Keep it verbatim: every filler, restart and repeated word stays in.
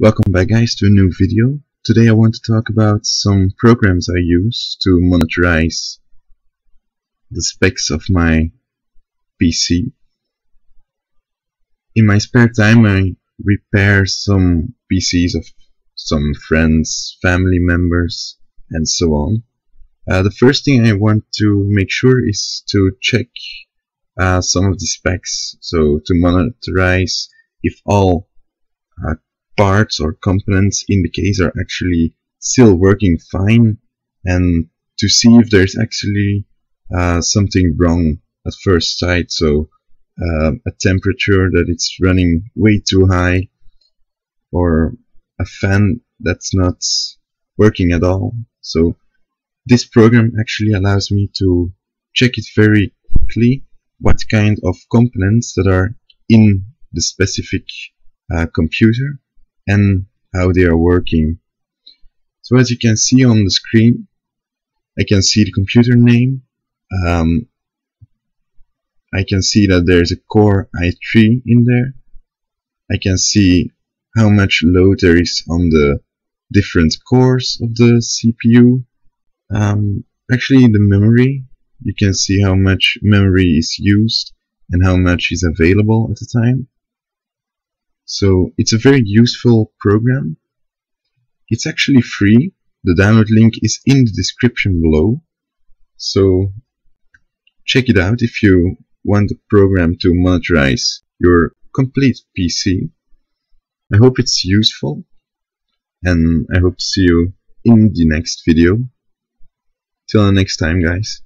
Welcome back guys to a new video. Today I want to talk about some programs I use to monitorize the specs of my P C. In my spare time I repair some P Cs of some friends, family members and so on. Uh, the first thing I want to make sure is to check uh, some of the specs, so to monitorize if all uh, parts or components in the case are actually still working fine, and to see if there's actually uh, something wrong at first sight, so uh, a temperature that it's running way too high, or a fan that's not working at all. So this program actually allows me to check it very quickly what kind of components that are in the specific uh, computer and how they are working. So as you can see on the screen, I can see the computer name. Um, I can see that there's a Core i three in there. I can see how much load there is on the different cores of the C P U. Um, actually, the memory, you can see how much memory is used and how much is available at the time. So it's a very useful program. It's actually free. The download link is in the description below. So check it out if you want the program to monitorize your complete P C. I hope it's useful, and I hope to see you in the next video. Till the next time, guys.